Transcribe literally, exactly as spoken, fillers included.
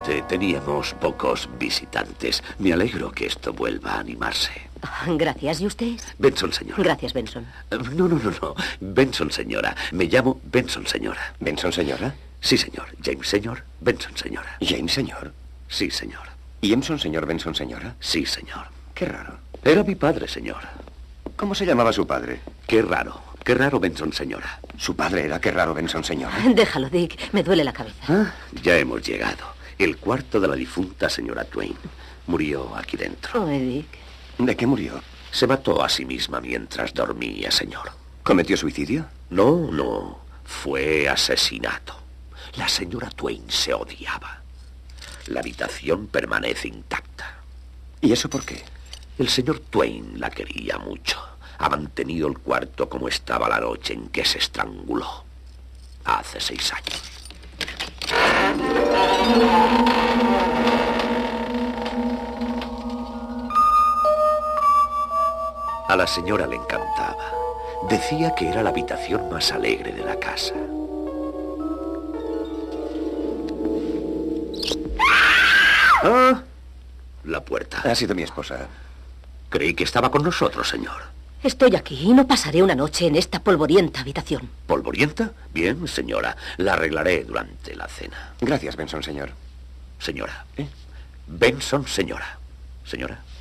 Teníamos pocos visitantes. Me alegro que esto vuelva a animarse. Gracias. ¿Y usted? Benson, señora. Gracias, Benson. No, no, no, no. Benson, señora. Me llamo Benson, señora. ¿Benson, señora? Sí, señor. James, señor. Benson, señora. ¿James, señor? Sí, señor. ¿Jameson, señor? ¿Benson, señora? Sí, señor. Qué raro. Era mi padre, señora. ¿Cómo se llamaba su padre? Qué raro. Qué raro, Benson, señora. ¿Su padre era qué raro, Benson, señora? Déjalo, Dick. Me duele la cabeza. ¿Ah? Ya hemos llegado. El cuarto de la difunta señora Twain. Murió aquí dentro. Oh, Dick. ¿De qué murió? Se mató a sí misma mientras dormía, señor. ¿Cometió suicidio? No, no. Fue asesinato. La señora Twain se odiaba. La habitación permanece intacta. ¿Y eso por qué? El señor Twain la quería mucho. Ha mantenido el cuarto como estaba la noche en que se estranguló. Hace seis años. A la señora le encantaba. Decía que era la habitación más alegre de la casa. ¿Ah? La puerta. Ha sido mi esposa. Creí que estaba con nosotros, señor. Estoy aquí y no pasaré una noche en esta polvorienta habitación. ¿Polvorienta? Bien, señora. La arreglaré durante la cena. Gracias, Benson, señor. Señora. ¿Eh? Benson, señora. Señora.